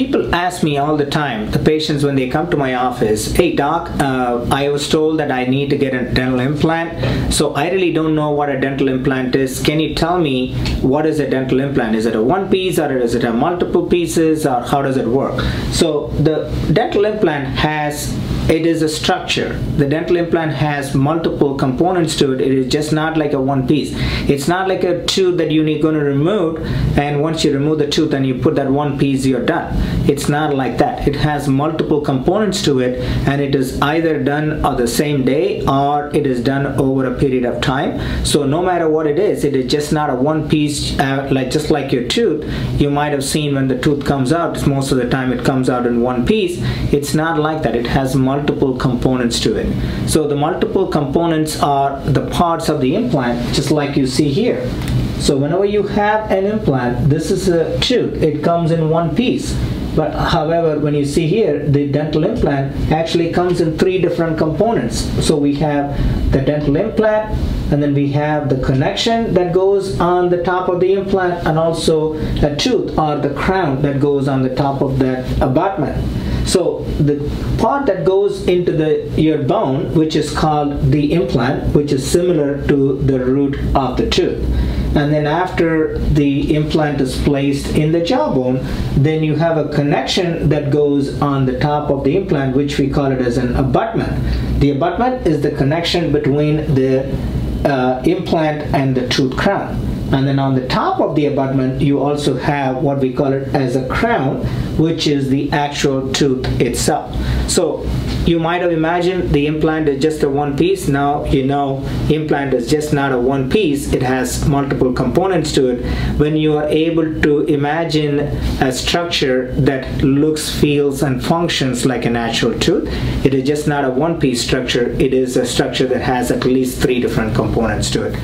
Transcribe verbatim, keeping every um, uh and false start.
people ask me all the time, the patients when they come to my office, hey doc, uh, I was told that I need to get a dental implant, so I really don't know what a dental implant is. Can you tell me what is a dental implant? Is it a one piece or is it a multiple pieces, or how does it work? So the dental implant has, it is a structure. The dental implant has multiple components to it. It is just not like a one piece. It's not like a tooth that you're going to remove, and once you remove the tooth and you put that one piece, you're done. It's not like that. It has multiple components to it, and it is either done on the same day or it is done over a period of time. So no matter what it is, it is just not a one piece, uh, like just like your tooth. You might have seen when the tooth comes out, most of the time it comes out in one piece. It's not like that. It has multiple multiple components to it. So the multiple components are the parts of the implant, just like you see here. So whenever you have an implant, this is a tooth, it comes in one piece. But however, when you see here, the dental implant actually comes in three different components. So we have the dental implant, and then we have the connection that goes on the top of the implant, and also a tooth or the crown that goes on the top of that abutment. So the part that goes into the your bone, which is called the implant, which is similar to the root of the tooth. And then after the implant is placed in the jawbone, then you have a connection that goes on the top of the implant, which we call it as an abutment. The abutment is the connection between the uh, implant and the tooth crown. And then on the top of the abutment, you also have what we call it as a crown, which is the actual tooth itself. So you might have imagined the implant is just a one piece. Now you know implant is just not a one piece. It has multiple components to it. When you are able to imagine a structure that looks, feels, and functions like an actual tooth, it is just not a one piece structure. It is a structure that has at least three different components to it.